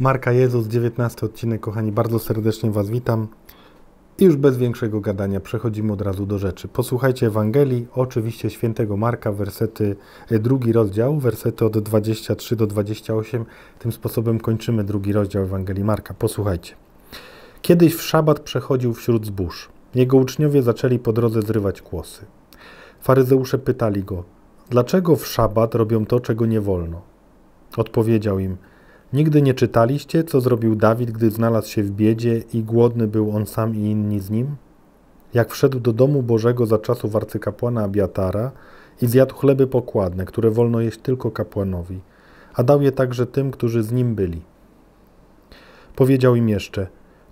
Marka Jezus, 19 odcinek, kochani, bardzo serdecznie Was witam. I już bez większego gadania przechodzimy od razu do rzeczy. Posłuchajcie Ewangelii, oczywiście Świętego Marka, wersety, drugi rozdział, wersety od 23 do 28. Tym sposobem kończymy drugi rozdział Ewangelii Marka. Posłuchajcie. Kiedyś w szabat przechodził wśród zbóż. Jego uczniowie zaczęli po drodze zrywać kłosy. Faryzeusze pytali go, dlaczego w szabat robią to, czego nie wolno? Odpowiedział im, nigdy nie czytaliście, co zrobił Dawid, gdy znalazł się w biedzie i głodny był on sam i inni z nim? Jak wszedł do domu Bożego za czasów arcykapłana Abiatara i zjadł chleby pokładne, które wolno jeść tylko kapłanowi, a dał je także tym, którzy z nim byli. Powiedział im jeszcze,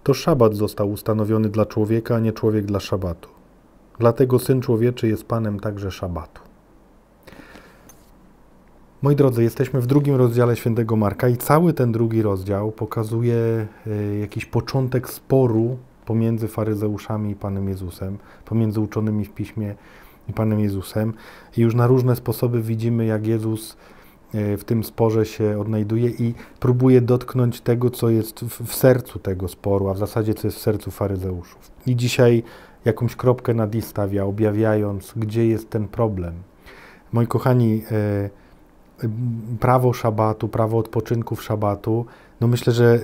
to szabat został ustanowiony dla człowieka, a nie człowiek dla szabatu. Dlatego Syn Człowieczy jest Panem także szabatu. Moi drodzy, jesteśmy w drugim rozdziale Świętego Marka i cały ten drugi rozdział pokazuje jakiś początek sporu pomiędzy faryzeuszami i Panem Jezusem, pomiędzy uczonymi w Piśmie i Panem Jezusem. I już na różne sposoby widzimy, jak Jezus w tym sporze się odnajduje i próbuje dotknąć tego, co jest w sercu tego sporu, a w zasadzie co jest w sercu faryzeuszów. I dzisiaj jakąś kropkę nad i stawia, objawiając, gdzie jest ten problem. Moi kochani, prawo szabatu, prawo odpoczynku w szabatu, no myślę, że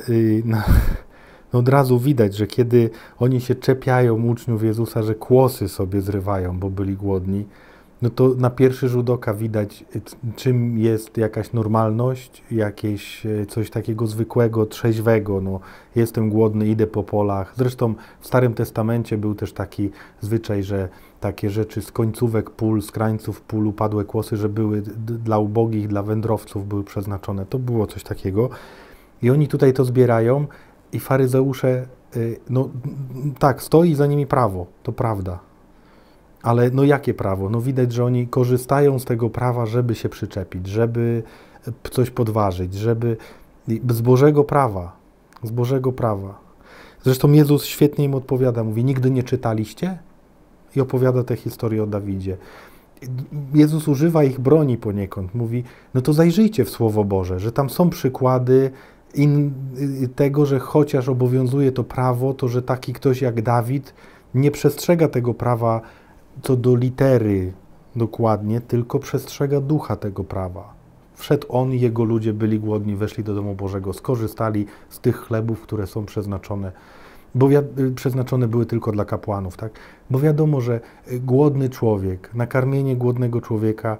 no od razu widać, że kiedy oni się czepiają uczniów Jezusa, że kłosy sobie zrywają, bo byli głodni, no to na pierwszy rzut oka widać, czym jest jakaś normalność, jakieś coś takiego zwykłego, trzeźwego. No, jestem głodny, idę po polach. Zresztą w Starym Testamencie był też taki zwyczaj, że takie rzeczy z końcówek pól, z krańców pól, upadłe kłosy, że były dla ubogich, dla wędrowców były przeznaczone. To było coś takiego. I oni tutaj to zbierają i faryzeusze, no tak, stoi za nimi prawo, to prawda. Ale no jakie prawo? No widać, że oni korzystają z tego prawa, żeby się przyczepić, żeby coś podważyć, żeby... z Bożego prawa. Zresztą Jezus świetnie im odpowiada, mówi, nigdy nie czytaliście? I opowiada tę historię o Dawidzie. Jezus używa ich broni poniekąd, mówi, no to zajrzyjcie w Słowo Boże, że tam są przykłady tego, że chociaż obowiązuje to prawo, to że taki ktoś jak Dawid nie przestrzega tego prawa co do litery dokładnie, tylko przestrzega ducha tego prawa. Wszedł on i jego ludzie byli głodni, weszli do domu Bożego, skorzystali z tych chlebów, które są przeznaczone, bo przeznaczone były tylko dla kapłanów, tak? Bo wiadomo, że głodny człowiek, nakarmienie głodnego człowieka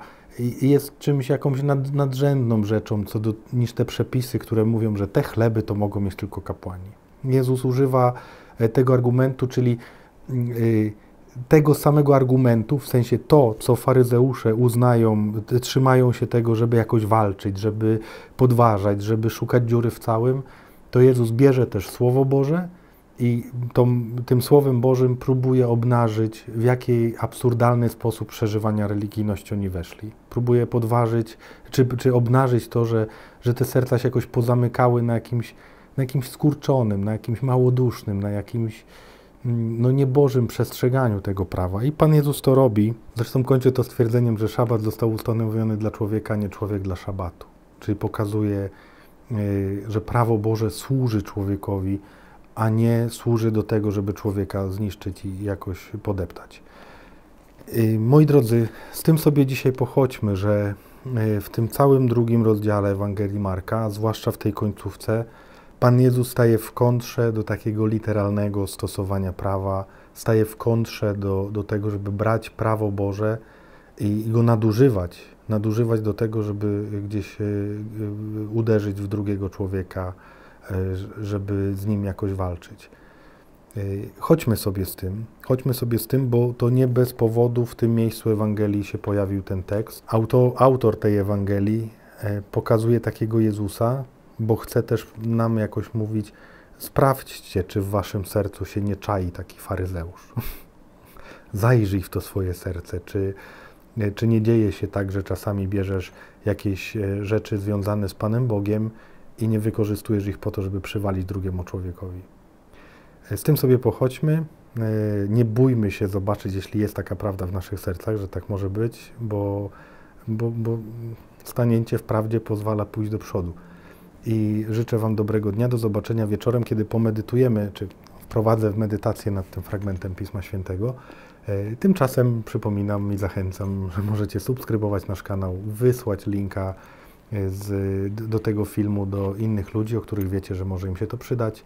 jest czymś, jakąś nadrzędną rzeczą niż te przepisy, które mówią, że te chleby to mogą mieć tylko kapłani. Jezus używa tego argumentu, czyli tego samego argumentu, w sensie to, co faryzeusze uznają, trzymają się tego, żeby jakoś walczyć, żeby podważać, żeby szukać dziury w całym, to Jezus bierze też Słowo Boże i tym Słowem Bożym próbuje obnażyć, w jaki absurdalny sposób przeżywania religijności oni weszli. Próbuje podważyć, czy obnażyć to, że te serca się jakoś pozamykały na jakimś skurczonym, na jakimś małodusznym, na jakimś no niebożym przestrzeganiu tego prawa. I Pan Jezus to robi. Zresztą kończę to stwierdzeniem, że szabat został ustanowiony dla człowieka, a nie człowiek dla szabatu. Czyli pokazuje, że prawo Boże służy człowiekowi, a nie służy do tego, żeby człowieka zniszczyć i jakoś podeptać. Moi drodzy, z tym sobie dzisiaj pochodźmy, że w tym całym drugim rozdziale Ewangelii Marka, zwłaszcza w tej końcówce, Pan Jezus staje w kontrze do takiego literalnego stosowania prawa, staje w kontrze do tego, żeby brać prawo Boże i go nadużywać do tego, żeby gdzieś uderzyć w drugiego człowieka, żeby z nim jakoś walczyć. Chodźmy sobie z tym, bo to nie bez powodu w tym miejscu Ewangelii się pojawił ten tekst. Autor tej Ewangelii pokazuje takiego Jezusa, bo chce też nam jakoś mówić, sprawdźcie, czy w waszym sercu się nie czai taki faryzeusz. Zajrzyj w to swoje serce, czy nie dzieje się tak, że czasami bierzesz jakieś rzeczy związane z Panem Bogiem i nie wykorzystujesz ich po to, żeby przywalić drugiemu człowiekowi. Z tym sobie pochodźmy, nie bójmy się zobaczyć, jeśli jest taka prawda w naszych sercach, że tak może być, bo stanięcie w prawdzie pozwala pójść do przodu. i życzę Wam dobrego dnia. Do zobaczenia wieczorem, kiedy pomedytujemy, czy wprowadzę w medytację nad tym fragmentem Pisma Świętego. Tymczasem przypominam i zachęcam, że możecie subskrybować nasz kanał, wysłać linka do tego filmu do innych ludzi, o których wiecie, że może im się to przydać.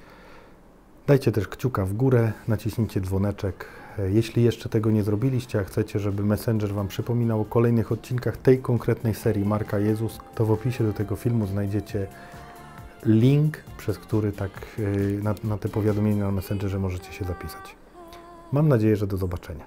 Dajcie też kciuka w górę, naciśnijcie dzwoneczek. Jeśli jeszcze tego nie zrobiliście, a chcecie, żeby Messenger Wam przypominał o kolejnych odcinkach tej konkretnej serii Marka Jezus, to w opisie do tego filmu znajdziecie link, przez który tak na te powiadomienia na Messengerze możecie się zapisać. Mam nadzieję, że do zobaczenia.